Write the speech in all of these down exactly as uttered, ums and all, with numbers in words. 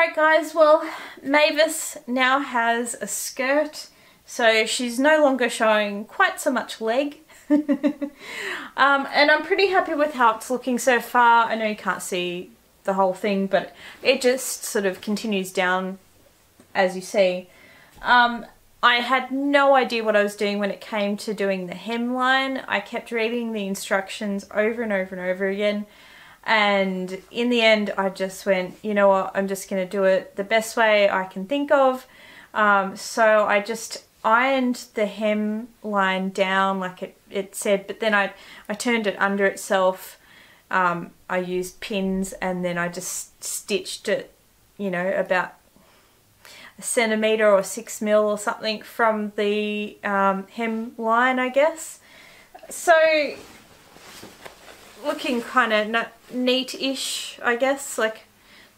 Alright guys, well Mavis now has a skirt, so she's no longer showing quite so much leg. um, and I'm pretty happy with how it's looking so far. I know you can't see the whole thing, but it just sort of continues down as you see. Um, I had no idea what I was doing when it came to doing the hemline. I kept reading the instructions over and over and over again, and in the end I just went, you know what, I'm just going to do it the best way I can think of. Um, so I just ironed the hemline down like it, it said, but then I, I turned it under itself. Um, I used pins and then I just stitched it, you know, about a centimetre or six mil or something from the um, hemline, I guess. So looking kind of neat-ish, I guess, like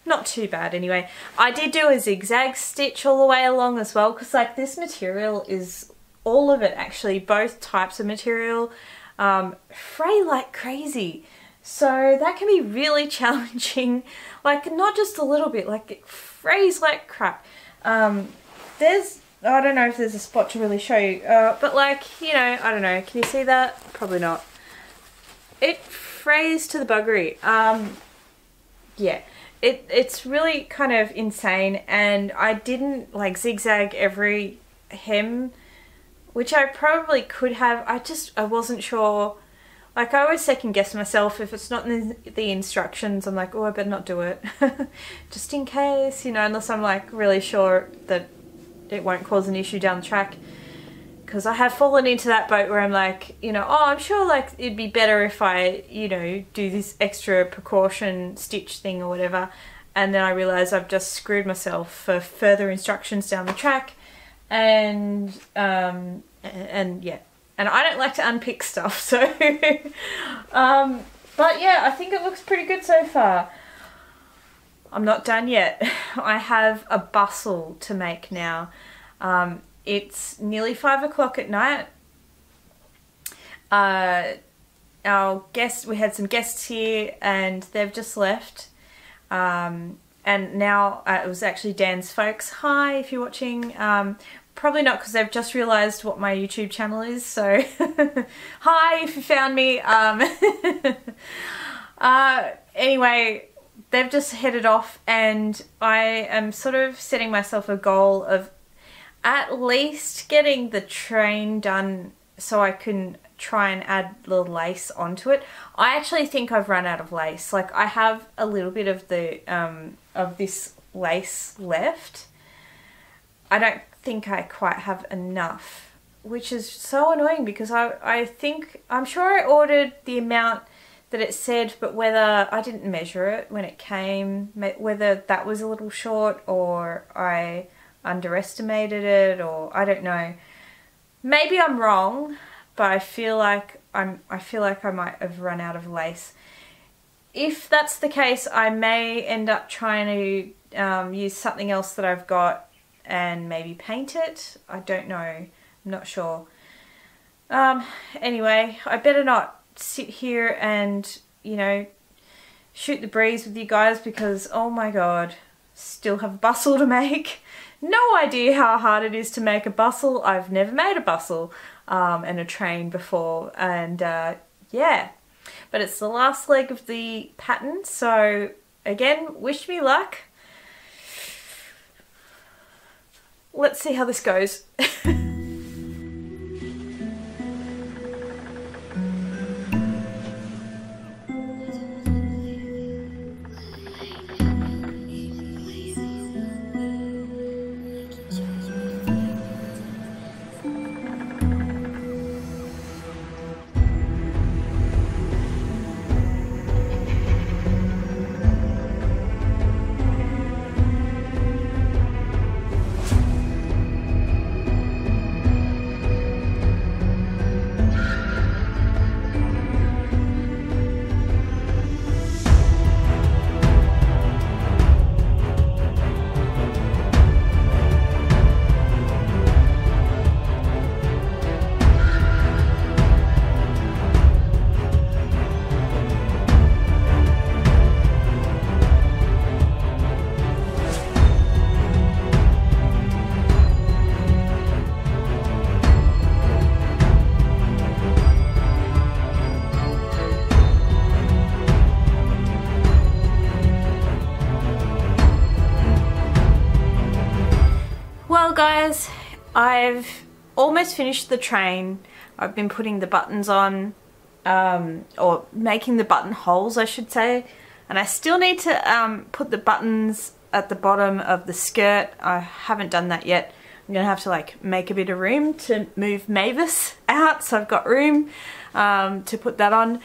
not too bad anyway. I did do a zigzag stitch all the way along as well, because like this material is, all of it actually, both types of material, um, fray like crazy. So that can be really challenging, like not just a little bit, like it frays like crap. Um, there's, I don't know if there's a spot to really show you, uh, but like, you know, I don't know, can you see that? Probably not. It frays to the buggery. Um, yeah, it, it's really kind of insane, and I didn't like zigzag every hem, which I probably could have. I just, I wasn't sure. Like I always second guess myself. If it's not in the instructions, I'm like, oh, I better not do it. Just in case, you know, unless I'm like really sure that it won't cause an issue down the track. Because I have fallen into that boat where I'm like, you know, oh, I'm sure like it'd be better if I, you know, do this extra precaution stitch thing or whatever. And then I realize I've just screwed myself for further instructions down the track. And, um, and yeah. And I don't like to unpick stuff, so um, but yeah, I think it looks pretty good so far. I'm not done yet. I have a bustle to make now. Um, it's nearly five o'clock at night. Uh, our guests, we had some guests here and they've just left. Um, and now uh, it was actually Dan's folks. Hi, if you're watching. Um, Probably not, because they've just realised what my YouTube channel is, so hi if you found me. Um, uh, anyway, they've just headed off and I am sort of setting myself a goal of at least getting the train done so I can try and add the lace onto it. I actually think I've run out of lace. Like I have a little bit of the um, of this lace left. I don't think I quite have enough, which is so annoying because I, I think, I'm sure I ordered the amount that it said, but whether I didn't measure it when it came, whether that was a little short or I underestimated it, or I don't know. Maybe I'm wrong, but I feel like I'm, I feel like I might have run out of lace. If that's the case, I may end up trying to um, use something else that I've got and maybe paint it. I don't know, I'm not sure. Um, anyway, I better not sit here and, you know, shoot the breeze with you guys because, oh my god, still have a bustle to make. No idea how hard it is to make a bustle. I've never made a bustle um, and a train before, and uh, yeah. But it's the last leg of the pattern, so again, wish me luck. Let's see how this goes. guys, I've almost finished the train. I've been putting the buttons on, um, or making the buttonholes I should say, and I still need to um, put the buttons at the bottom of the skirt. I haven't done that yet. I'm gonna have to like make a bit of room to move Mavis out, so I've got room um, to put that on.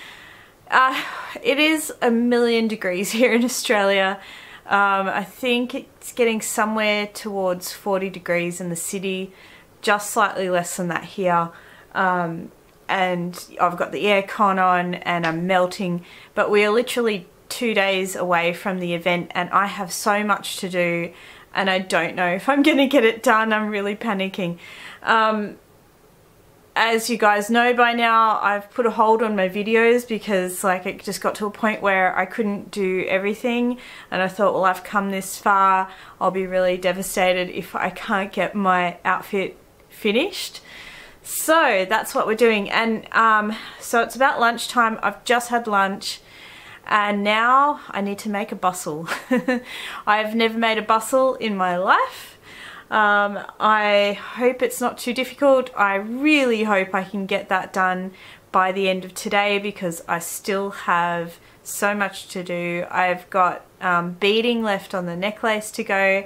Uh, it is a million degrees here in Australia. Um, I think it's getting somewhere towards forty degrees in the city, just slightly less than that here. Um, and I've got the aircon on and I'm melting, but we are literally two days away from the event and I have so much to do and I don't know if I'm gonna get it done. I'm really panicking. Um, As you guys know by now, I've put a hold on my videos because like it just got to a point where I couldn't do everything, and I thought, well, I've come this far, I'll be really devastated if I can't get my outfit finished. So that's what we're doing, and um, so it's about lunchtime. I've just had lunch and now I need to make a bustle. I've never made a bustle in my life. Um, I hope it's not too difficult. I really hope I can get that done by the end of today because I still have so much to do. I've got um, beading left on the necklace to go.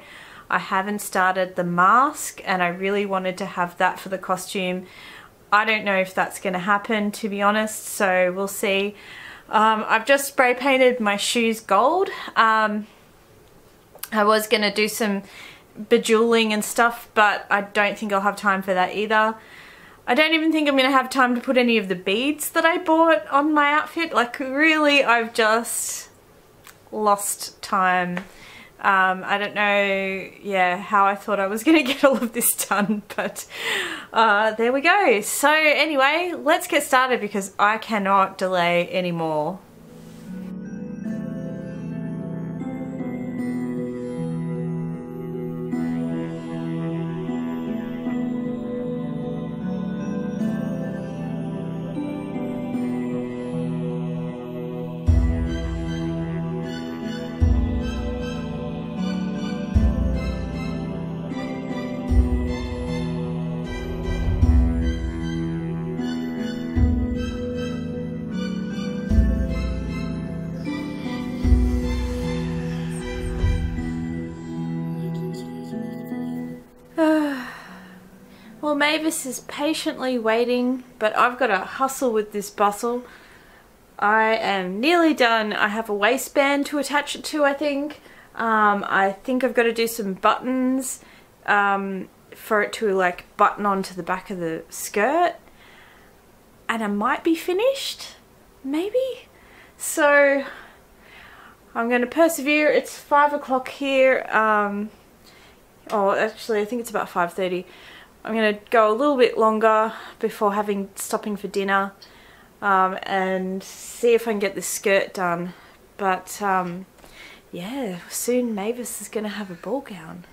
I haven't started the mask and I really wanted to have that for the costume. I don't know if that's going to happen, to be honest, so we'll see. Um, I've just spray painted my shoes gold. Um, I was going to do some bejeweling and stuff, but I don't think I'll have time for that either. I don't even think I'm gonna have time to put any of the beads that I bought on my outfit. Like really, I've just lost time. um, I don't know, yeah, how I thought I was gonna get all of this done, but uh, there we go. So anyway, let's get started because I cannot delay anymore. Well, Mavis is patiently waiting, but I've got to hustle with this bustle. I am nearly done. I have a waistband to attach it to, I think. Um, I think I've got to do some buttons um, for it to like button onto the back of the skirt. And I might be finished, maybe? So I'm going to persevere. It's five o'clock here. Um, oh, actually, I think it's about five thirty. I'm gonna go a little bit longer before having stopping for dinner um, and see if I can get this skirt done. But um, yeah, soon Mavis is gonna have a ball gown.